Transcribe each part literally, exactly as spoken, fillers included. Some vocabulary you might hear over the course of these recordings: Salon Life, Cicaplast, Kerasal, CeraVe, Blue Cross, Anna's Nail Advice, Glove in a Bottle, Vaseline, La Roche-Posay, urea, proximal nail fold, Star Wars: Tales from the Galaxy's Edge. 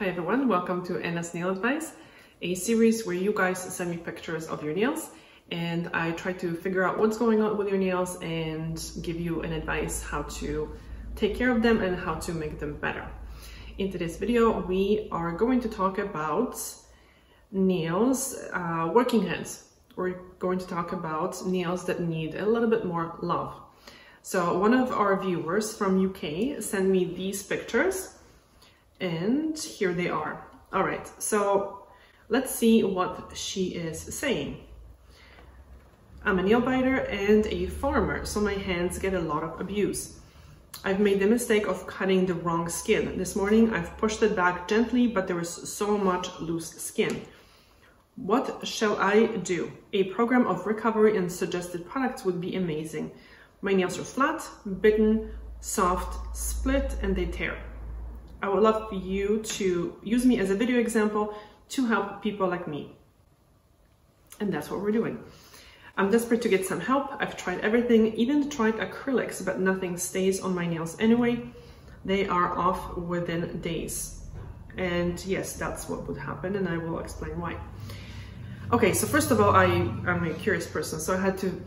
Hi everyone, welcome to Anna's Nail Advice, a series where you guys send me pictures of your nails and I try to figure out what's going on with your nails and give you an advice how to take care of them and how to make them better. In today's video, we are going to talk about nails, uh, working hands. We're going to talk about nails that need a little bit more love. So one of our viewers from U K sent me these pictures. And here they are. All right, so let's see what she is saying. I'm a nail biter and a farmer, so my hands get a lot of abuse. I've made the mistake of cutting the wrong skin. This morning I've pushed it back gently, but there was so much loose skin. What shall I do? A program of recovery and suggested products would be amazing. My nails are flat, bitten, soft, split, and they tear. I would love for you to use me as a video example to help people like me. And that's what we're doing. I'm desperate to get some help. I've tried everything, even tried acrylics, but nothing stays on my nails anyway. They are off within days. And yes, that's what would happen, and I will explain why. Okay, so first of all, I am a curious person, so I had to,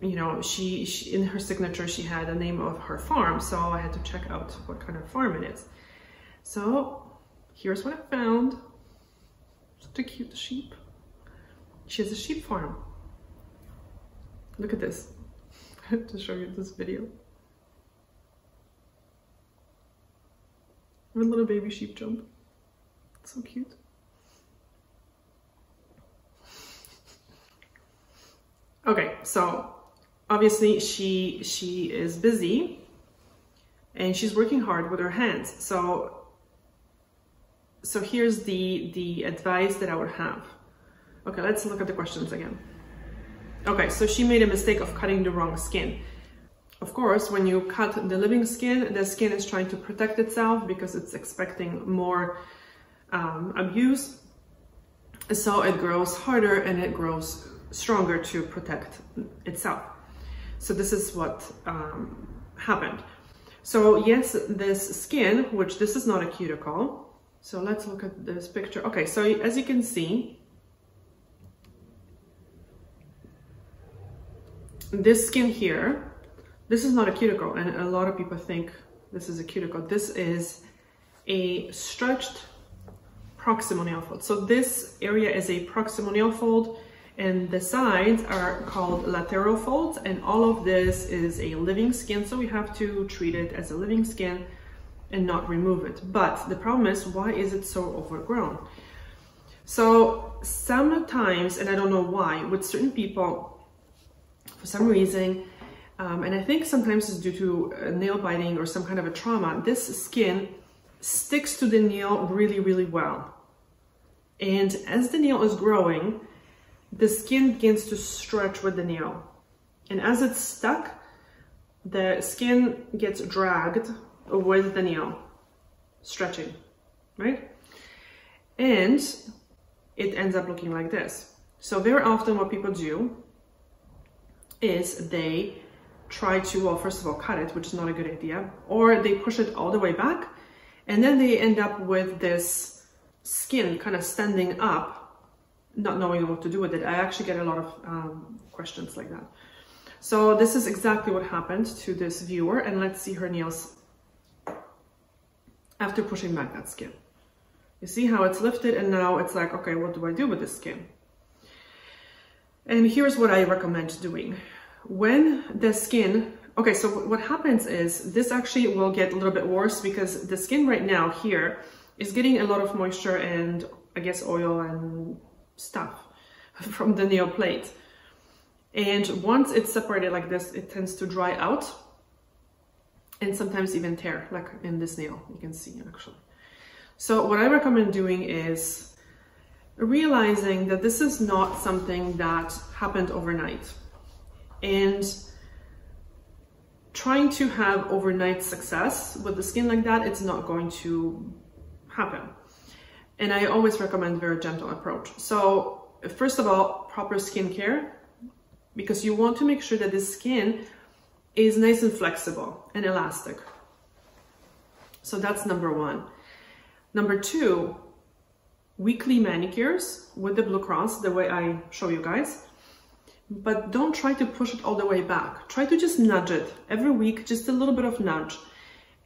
you know, she, she in her signature, she had a name of her farm, so I had to check out what kind of farm it is. So here's what I found. Such a cute sheep. She has a sheep farm. Look at this. I have to show you this video. Her little baby sheep jump. It's so cute. Okay, so obviously she she is busy and she's working hard with her hands. So So here's the, the advice that I would have. Okay, let's look at the questions again. Okay, so she made a mistake of cutting the wrong skin. Of course, when you cut the living skin, the skin is trying to protect itself because it's expecting more um, abuse. So it grows harder and it grows stronger to protect itself. So this is what um, happened. So yes, this skin, which this is not a cuticle, so let's look at this picture. Okay, so as you can see, this skin here, this is not a cuticle, and a lot of people think this is a cuticle. This is a stretched proximal nail fold. So this area is a proximal nail fold, and the sides are called lateral folds, and all of this is a living skin, so we have to treat it as a living skin and not remove it. But the problem is, why is it so overgrown? So sometimes, and I don't know why, with certain people, for some reason, um, and I think sometimes it's due to uh, nail biting or some kind of a trauma, this skin sticks to the nail really, really well. And as the nail is growing, the skin begins to stretch with the nail. And as it's stuck, the skin gets dragged with the nail, stretching, right? And it ends up looking like this. So very often what people do is they try to, well, first of all, cut it, which is not a good idea, or they push it all the way back, and then they end up with this skin kind of standing up, not knowing what to do with it. I actually get a lot of um, questions like that. So this is exactly what happened to this viewer, and let's see her nails after pushing back that skin. You see how it's lifted, and now it's like, okay, what do I do with this skin? And here's what I recommend doing. When the skin, okay, so what happens is this actually will get a little bit worse because the skin right now here is getting a lot of moisture and I guess oil and stuff from the nail plate. And once it's separated like this, it tends to dry out and sometimes even tear, like in this nail, you can see actually. So what I recommend doing is realizing that this is not something that happened overnight and trying to have overnight success with the skin like that, it's not going to happen. And I always recommend very gentle approach. So first of all, proper skincare, because you want to make sure that the skin is nice and flexible and elastic. So that's number one. Number two, weekly manicures with the Blue Cross, the way I show you guys. But don't try to push it all the way back. Try to just nudge it every week, just a little bit of nudge.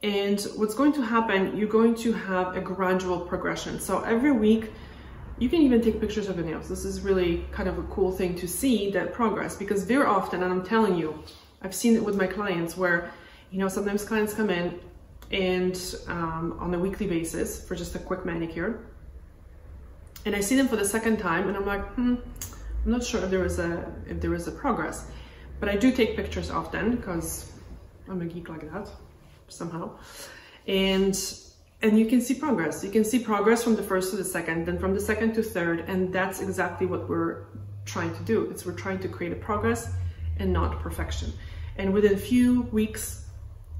And what's going to happen, you're going to have a gradual progression. So every week, you can even take pictures of the nails. This is really kind of a cool thing to see that progress, because very often, and I'm telling you, I've seen it with my clients where, you know, sometimes clients come in and um, on a weekly basis for just a quick manicure. And I see them for the second time and I'm like, hmm, I'm not sure if there is a, if there is a progress, but I do take pictures often because I'm a geek like that somehow. And, and you can see progress. You can see progress from the first to the second, then from the second to third. And that's exactly what we're trying to do. It's we're trying to create a progress and not perfection. And within a few weeks,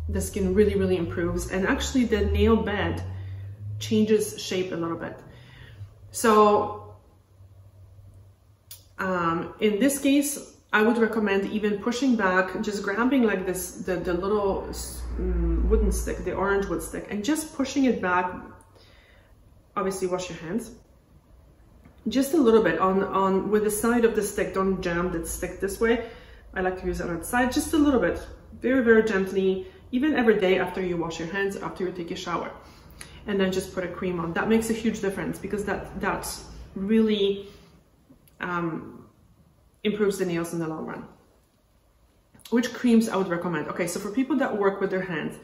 the skin really, really improves. And actually the nail bed changes shape a little bit. So um, in this case, I would recommend even pushing back, just grabbing like this, the, the little um, wooden stick, the orange wood stick, and just pushing it back. Obviously wash your hands. Just a little bit on, on with the side of the stick. Don't jam the stick this way. I like to use it on the side, just a little bit, very, very gently, even every day after you wash your hands, after you take a shower. And then just put a cream on. That makes a huge difference because that that really um, improves the nails in the long run. Which creams I would recommend? Okay, so for people that work with their hands,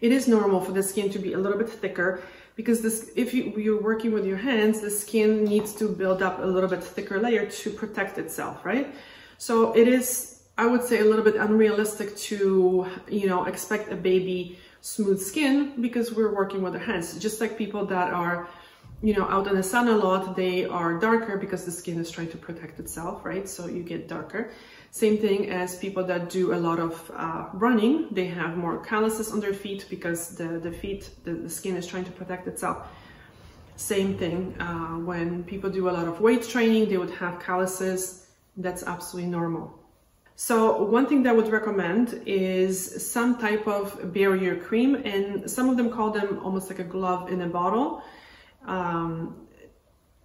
it is normal for the skin to be a little bit thicker because this, if you, you're working with your hands, the skin needs to build up a little bit thicker layer to protect itself, right? So it is, I would say, a little bit unrealistic to, you know, expect a baby smooth skin because we're working with our hands. Just like people that are, you know, out in the sun a lot, they are darker because the skin is trying to protect itself, right? So you get darker. Same thing as people that do a lot of uh, running, they have more calluses on their feet because the, the feet, the, the skin is trying to protect itself. Same thing uh, when people do a lot of weight training, they would have calluses. That's absolutely normal. So one thing that I would recommend is some type of barrier cream, and some of them call them almost like a glove in a bottle. Um,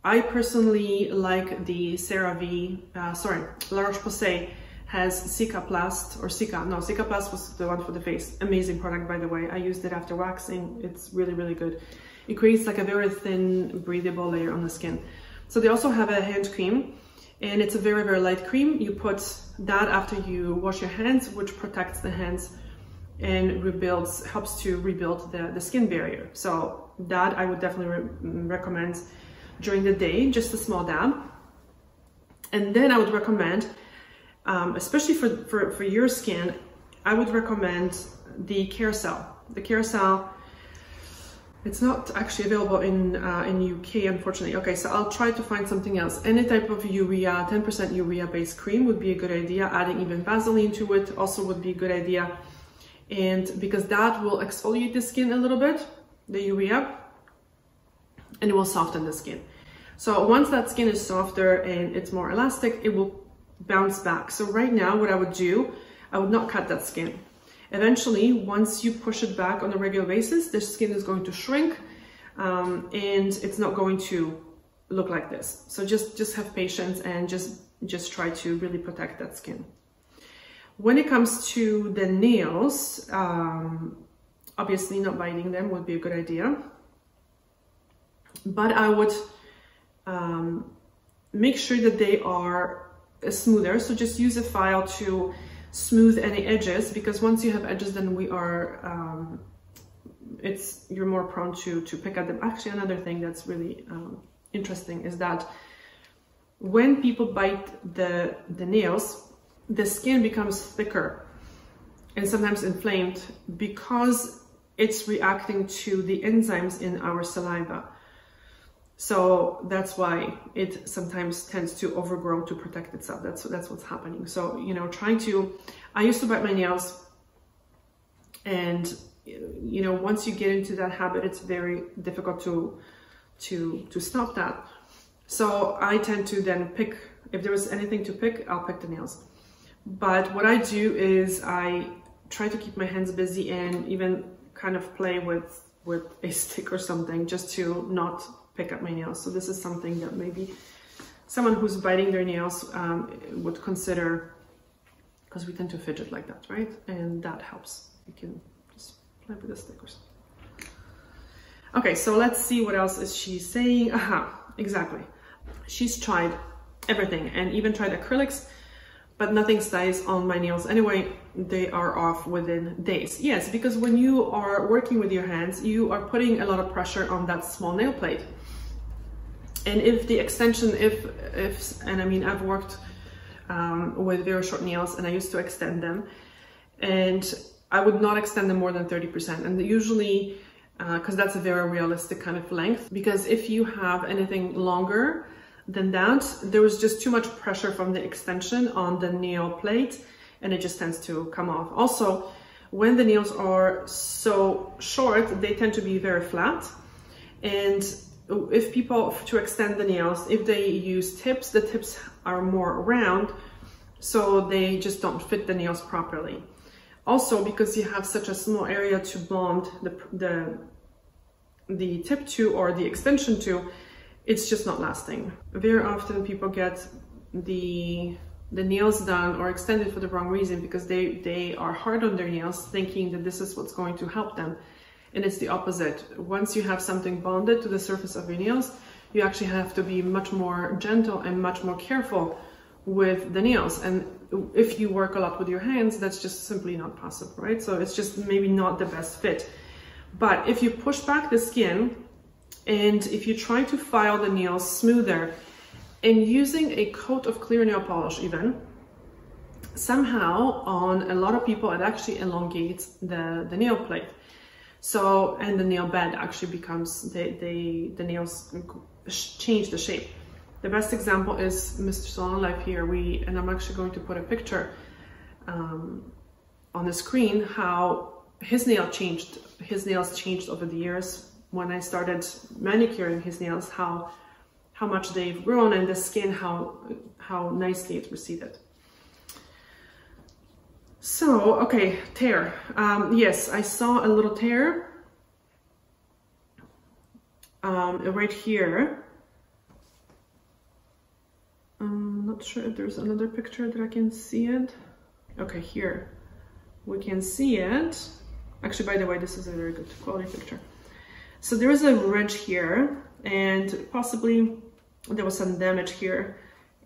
I personally like the CeraVe, uh, sorry, La Roche-Posay has Cicaplast or Cica, no, Cicaplast was the one for the face. Amazing product, by the way. I used it after waxing. It's really, really good. It creates like a very thin, breathable layer on the skin. So they also have a hand cream. And it's a very, very light cream. You put that after you wash your hands, which protects the hands and rebuilds, helps to rebuild the, the skin barrier. So that I would definitely re recommend during the day, just a small dab. And then I would recommend, um, especially for, for, for your skin, I would recommend the Kerasal. The Kerasal, it's not actually available in uh, in U K, unfortunately. Okay, so I'll try to find something else. Any type of urea, ten percent urea-based cream would be a good idea. Adding even Vaseline to it also would be a good idea. And because that will exfoliate the skin a little bit, the urea, and it will soften the skin. So once that skin is softer and it's more elastic, it will bounce back. So right now, what I would do, I would not cut that skin. Eventually, once you push it back on a regular basis, the skin is going to shrink um, and it's not going to look like this. So just, just have patience and just, just try to really protect that skin. When it comes to the nails, um, obviously not biting them would be a good idea. But I would um, make sure that they are smoother. So just use a file to smooth any edges, because once you have edges, then we are um it's you're more prone to to pick at them. Actually, another thing that's really um, interesting is that when people bite the the nails, the skin becomes thicker and sometimes inflamed because it's reacting to the enzymes in our saliva. So that's why it sometimes tends to overgrow to protect itself. That's, that's what's happening. So, you know, trying to, I used to bite my nails, and, you know, once you get into that habit, it's very difficult to, to, to stop that. So I tend to then pick, if there was anything to pick, I'll pick the nails. But what I do is I try to keep my hands busy and even kind of play with with a stick or something just to not pick up my nails. So this is something that maybe someone who's biting their nails um, would consider, because we tend to fidget like that, right? And that helps. You can just play with a stick or something. Okay, so let's see what else is she saying. Aha, exactly. She's tried everything and even tried acrylics, but nothing stays on my nails. Anyway, they are off within days. Yes, because when you are working with your hands, you are putting a lot of pressure on that small nail plate. And if the extension, if, if and I mean, I've worked um, with very short nails and I used to extend them, and I would not extend them more than thirty percent. And usually, because uh, that's a very realistic kind of length, because if you have anything longer than that, there was just too much pressure from the extension on the nail plate and it just tends to come off. Also, when the nails are so short, they tend to be very flat, and if people to extend the nails, if they use tips, the tips are more round, so they just don't fit the nails properly. Also, because you have such a small area to bond the, the, the tip to or the extension to, it's just not lasting. Very often people get the, the nails done or extended for the wrong reason, because they, they are hard on their nails thinking that this is what's going to help them. And it's the opposite. Once you have something bonded to the surface of your nails, you actually have to be much more gentle and much more careful with the nails. And if you work a lot with your hands, that's just simply not possible, right? So it's just maybe not the best fit. But if you push back the skin and if you try to file the nails smoother and using a coat of clear nail polish even, somehow on a lot of people it actually elongates the, the nail plate. So, and the nail bed actually becomes, they, they, the nails change the shape. The best example is Mister Salon Life here. We, and I'm actually going to put a picture um, on the screen, how his nail changed, his nails changed over the years. When I started manicuring his nails, how how much they've grown, and the skin, how how nicely it's receded. So, okay, tear. Um, yes, I saw a little tear um, right here. I'm not sure if there's another picture that I can see it. Okay, here we can see it. Actually, by the way, this is a very good quality picture. So there is a ridge here, and possibly there was some damage here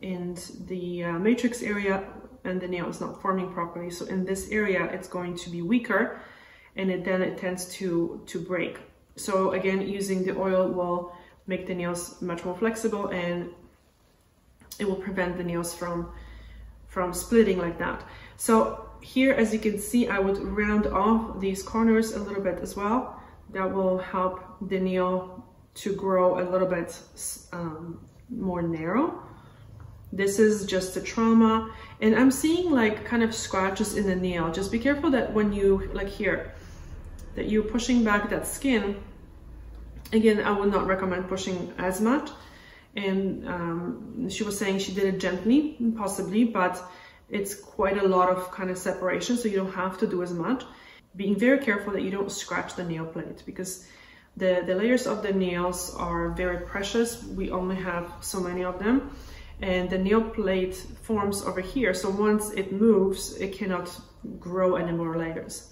in the uh, matrix area, and the nail is not forming properly. So in this area, it's going to be weaker, and it, then it tends to, to break. So again, using the oil will make the nails much more flexible, and it will prevent the nails from from splitting like that. So here, as you can see, I would round off these corners a little bit as well. That will help the nail to grow a little bit um, more narrow. This is just a trauma, and I'm seeing like kind of scratches in the nail. Just be careful that when you, like here, that you're pushing back that skin. Again, I would not recommend pushing as much. And um, she was saying she did it gently, possibly, but it's quite a lot of kind of separation, so you don't have to do as much. Being very careful that you don't scratch the nail plate, because the, the layers of the nails are very precious. We only have so many of them, and the nail plate forms over here, so once it moves, it cannot grow any more layers.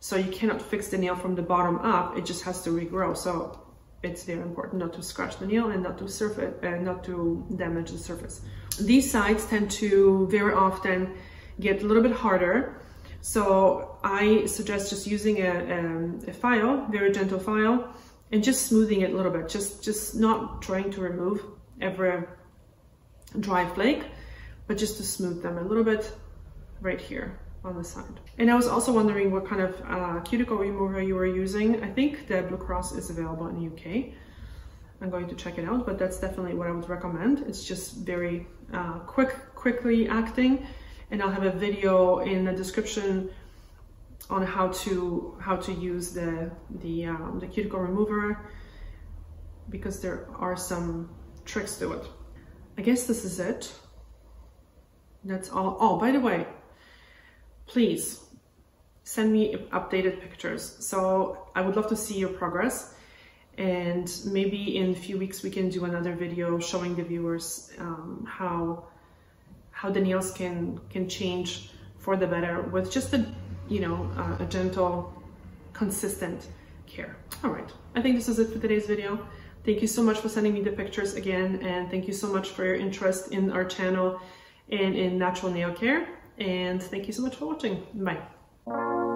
So you cannot fix the nail from the bottom up, it just has to regrow. So it's very important not to scratch the nail and not to surface and uh, not to damage the surface. These sides tend to very often get a little bit harder, so I suggest just using a, um, a file, very gentle file, and just smoothing it a little bit. Just just not trying to remove every dry flake, but just to smooth them a little bit right here on the side. And I was also wondering what kind of uh, cuticle remover you were using. I think the Blue Cross is available in the U K. I'm going to check it out, but that's definitely what I would recommend. It's just very uh, quick, quickly acting, and I'll have a video in the description on how to how to use the the um, the cuticle remover, because there are some tricks to it. I guess this is it. That's all. Oh, by the way, please send me updated pictures. So I would love to see your progress, and maybe in a few weeks we can do another video showing the viewers um, how how the nails can can change for the better with just a you know uh, a gentle, consistent care. All right, I think this is it for today's video. Thank you so much for sending me the pictures again, and thank you so much for your interest in our channel and in natural nail care. And thank you so much for watching. Bye.